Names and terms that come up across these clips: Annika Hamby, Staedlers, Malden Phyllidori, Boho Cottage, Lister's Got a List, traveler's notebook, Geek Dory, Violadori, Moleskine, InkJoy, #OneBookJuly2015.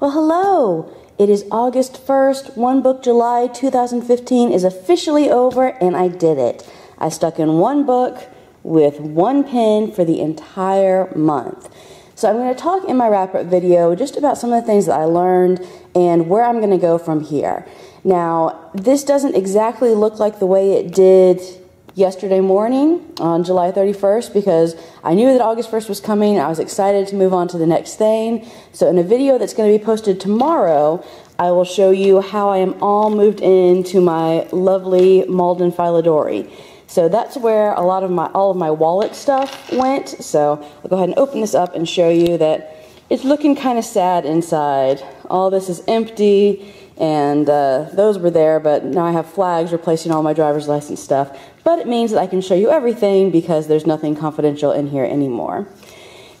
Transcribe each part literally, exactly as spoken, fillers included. Well, hello! It is August first, One Book July two thousand fifteen is officially over, and I did it. I stuck in one book with one pen for the entire month. So I'm going to talk in my wrap-up video just about some of the things that I learned and where I'm going to go from here. Now, this doesn't exactly look like the way it did yesterday morning on July thirty-first because I knew that August first was coming. I was excited to move on to the next thing. So in a video that's going to be posted tomorrow, I will show you how I am all moved into my lovely Malden Phyllidori. So that's where a lot of my, all of my wallet stuff went. So I'll go ahead and open this up and show you that it's looking kind of sad inside. All this is empty. And uh, those were there, but now I have flags replacing all my driver's license stuff. But it means that I can show you everything because there's nothing confidential in here anymore.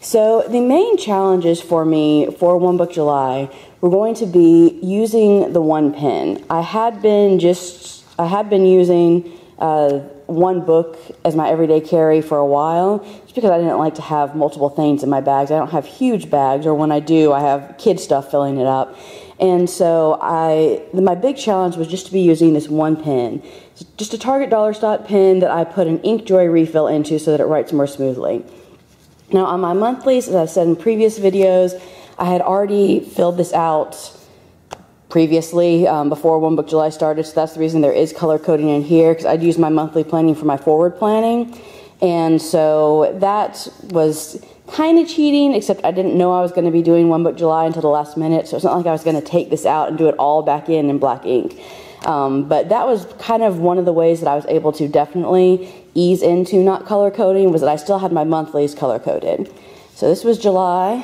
So the main challenges for me for One Book July were going to be using the one pen. I had been just, I had been using uh, one book as my everyday carry for a while, just because I didn't like to have multiple things in my bags. I don't have huge bags, or when I do, I have kid stuff filling it up. And so I, my big challenge was just to be using this one pen. It's just a Target dollar stock pen that I put an InkJoy refill into so that it writes more smoothly. Now on my monthlies, as I've said in previous videos, I had already filled this out previously um, before One Book July started, so that's the reason there is color coding in here, because I'd used my monthly planning for my forward planning. And so that was kind of cheating, except I didn't know I was going to be doing One Book July until the last minute, so it's not like I was going to take this out and do it all back in in black ink. Um, but that was kind of one of the ways that I was able to definitely ease into not color coding, was that I still had my monthlies color coded. So this was July,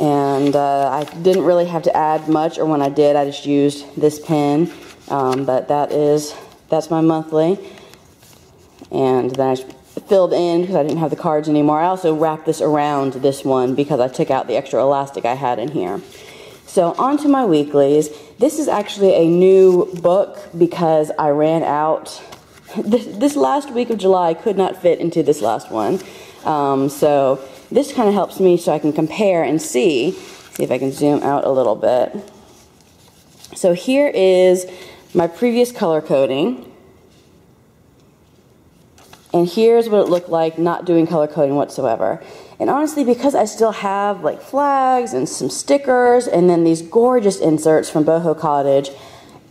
and uh, I didn't really have to add much, or when I did, I just used this pen. Um, but that is, that's my monthly. And then I just filled in because I didn't have the cards anymore. I also wrapped this around this one because I took out the extra elastic I had in here. So onto my weeklies. This is actually a new book because I ran out. This, this last week of July could not fit into this last one. Um, so this kind of helps me so I can compare and see. See if I can zoom out a little bit. So here is my previous color coding. And here's what it looked like not doing color coding whatsoever. And honestly, because I still have like flags and some stickers and then these gorgeous inserts from Boho Cottage,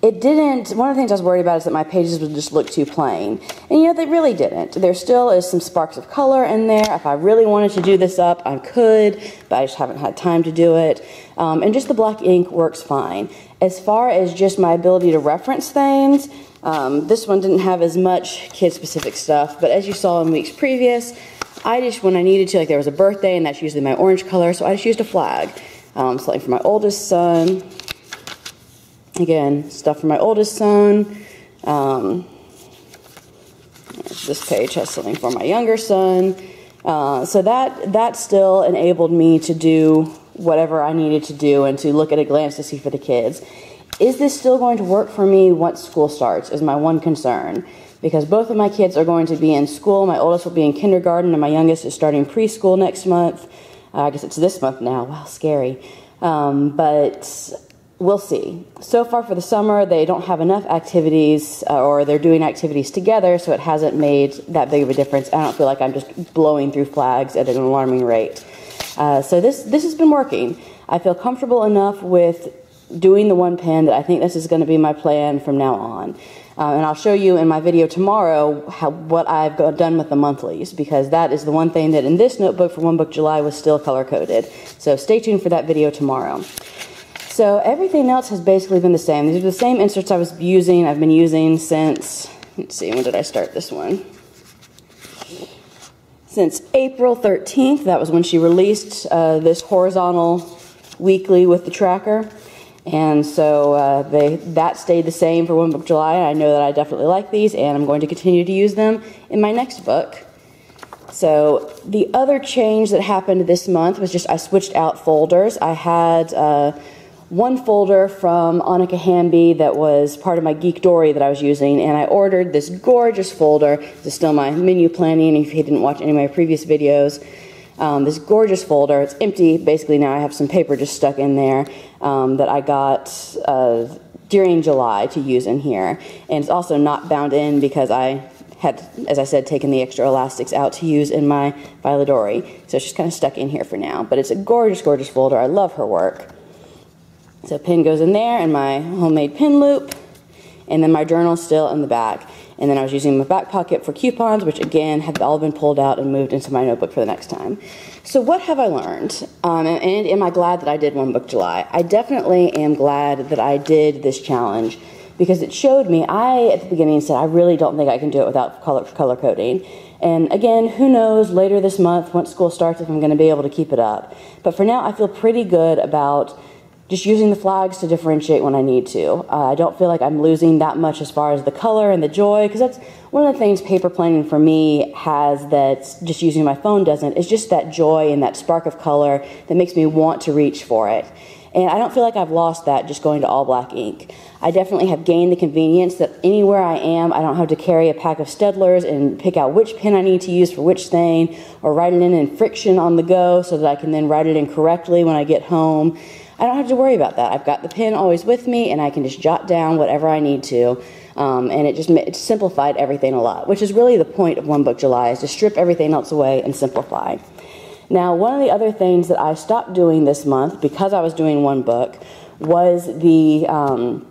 it didn't, one of the things I was worried about is that my pages would just look too plain. And you know, they really didn't. There still is some sparks of color in there. If I really wanted to do this up, I could, but I just haven't had time to do it. Um, and just the black ink works fine. As far as just my ability to reference things, Um, this one didn't have as much kid-specific stuff, but as you saw in weeks previous, I just, when I needed to, like there was a birthday, and that's usually my orange color, so I just used a flag. Um, something for my oldest son. Again, stuff for my oldest son. Um, this page has something for my younger son. Uh, so that, that still enabled me to do whatever I needed to do and to look at a glance to see for the kids. Is this still going to work for me once school starts is my one concern, because both of my kids are going to be in school. My oldest will be in kindergarten and my youngest is starting preschool next month. Uh, I guess it's this month now. Wow, scary. Um, but we'll see. So far for the summer, they don't have enough activities uh, or they're doing activities together, so it hasn't made that big of a difference. I don't feel like I'm just blowing through flags at an alarming rate. Uh, so this, this has been working. I feel comfortable enough with doing the one pen that I think this is going to be my plan from now on. Uh, and I'll show you in my video tomorrow how, what I've got done with the monthlies, because that is the one thing that in this notebook for One Book July was still color-coded. So stay tuned for that video tomorrow. So everything else has basically been the same. These are the same inserts I was using, I've been using since, let's see, when did I start this one? Since April thirteenth, that was when she released uh, this horizontal weekly with the tracker. And so uh, they, that stayed the same for One Book July. I know that I definitely like these, and I'm going to continue to use them in my next book. So the other change that happened this month was just I switched out folders. I had uh, one folder from Annika Hamby that was part of my Geek Dory that I was using, and I ordered this gorgeous folder. This is still my menu planning if you didn't watch any of my previous videos. um, this gorgeous folder. It's empty, basically now. I have some paper just stuck in there um, that I got uh, during July to use in here. And it's also not bound in because I had, as I said, taken the extra elastics out to use in my Violadori. So it's just kind of stuck in here for now. But it's a gorgeous, gorgeous folder. I love her work. So pin goes in there and my homemade pin loop, and then my journal's still in the back. And then I was using my back pocket for coupons, which again have all been pulled out and moved into my notebook for the next time. So what have I learned? Um, and, and am I glad that I did One Book July? I definitely am glad that I did this challenge, because it showed me, I at the beginning said, I really don't think I can do it without color, color coding. And again, who knows, later this month, once school starts, if I'm gonna be able to keep it up. But for now, I feel pretty good about just using the flags to differentiate when I need to. Uh, I don't feel like I'm losing that much as far as the color and the joy, because that's one of the things paper planning for me has that just using my phone doesn't. It's just that joy and that spark of color that makes me want to reach for it. And I don't feel like I've lost that just going to all black ink. I definitely have gained the convenience that anywhere I am, I don't have to carry a pack of Staedlers and pick out which pen I need to use for which thing, or write it in in friction on the go so that I can then write it in correctly when I get home. I don't have to worry about that. I've got the pen always with me, and I can just jot down whatever I need to. Um, and it just it simplified everything a lot, which is really the point of One Book July, is to strip everything else away and simplify. Now, one of the other things that I stopped doing this month because I was doing one book was the um,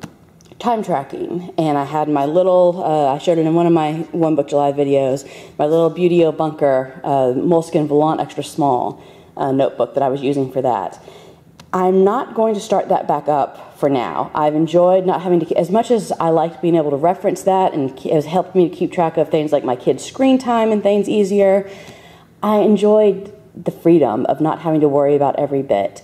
time tracking. And I had my little, uh, I showed it in one of my One Book July videos, my little Beautyo Bunker uh, Moleskine Volant Extra Small uh, notebook that I was using for that. I'm not going to start that back up for now. I've enjoyed not having to, as much as I liked being able to reference that, and it has helped me to keep track of things like my kids' screen time and things easier, I enjoyed the freedom of not having to worry about every bit.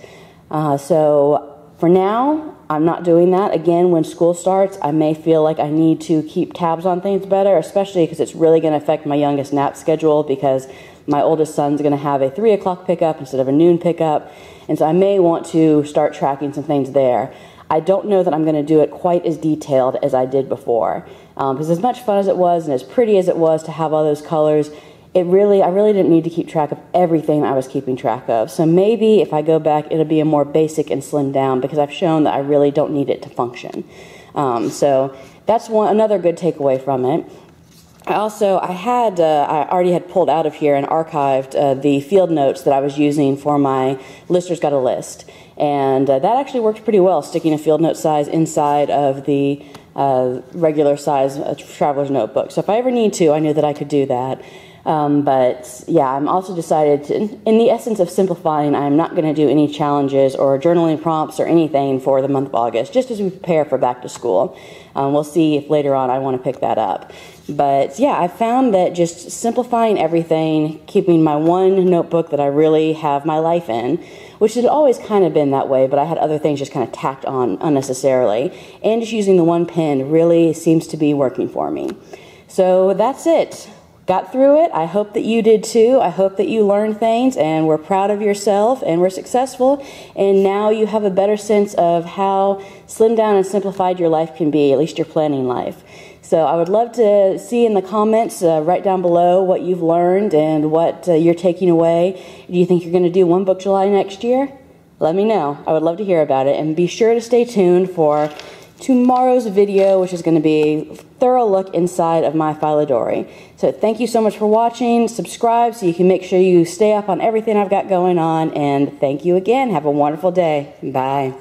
Uh, so for now, I'm not doing that. Again, when school starts, I may feel like I need to keep tabs on things better, especially because it's really gonna affect my youngest nap schedule, because my oldest son's gonna have a three o'clock pickup instead of a noon pickup. And so I may want to start tracking some things there. I don't know that I'm gonna do it quite as detailed as I did before. Um, because as much fun as it was and as pretty as it was to have all those colors, it really, I really didn't need to keep track of everything I was keeping track of. So maybe if I go back, it'll be a more basic and slimmed down, because I've shown that I really don't need it to function. Um, so that's one another good takeaway from it. I also, I had, uh, I already had pulled out of here and archived uh, the field notes that I was using for my Lister's Got a List. And uh, that actually worked pretty well, sticking a field note size inside of the uh, regular size uh, traveler's notebook. So if I ever need to, I knew that I could do that. Um, but yeah, I'm also decided to, in the essence of simplifying, I'm not going to do any challenges or journaling prompts or anything for the month of August, just as we prepare for back to school. Um, we'll see if later on I want to pick that up. But yeah, I found that just simplifying everything, keeping my one notebook that I really have my life in, which had always kind of been that way, but I had other things just kind of tacked on unnecessarily, and just using the one pen really seems to be working for me. So that's it. Got through it. I hope that you did too. I hope that you learned things and were proud of yourself and were successful, and now you have a better sense of how slimmed down and simplified your life can be, at least your planning life. So I would love to see in the comments uh, right down below what you've learned and what uh, you're taking away. Do you think you're going to do One Book July next year? Let me know. I would love to hear about it, and be sure to stay tuned for tomorrow's video, which is going to be a thorough look inside of my Violadori. So thank you so much for watching. Subscribe so you can make sure you stay up on everything I've got going on, and thank you again. Have a wonderful day. Bye.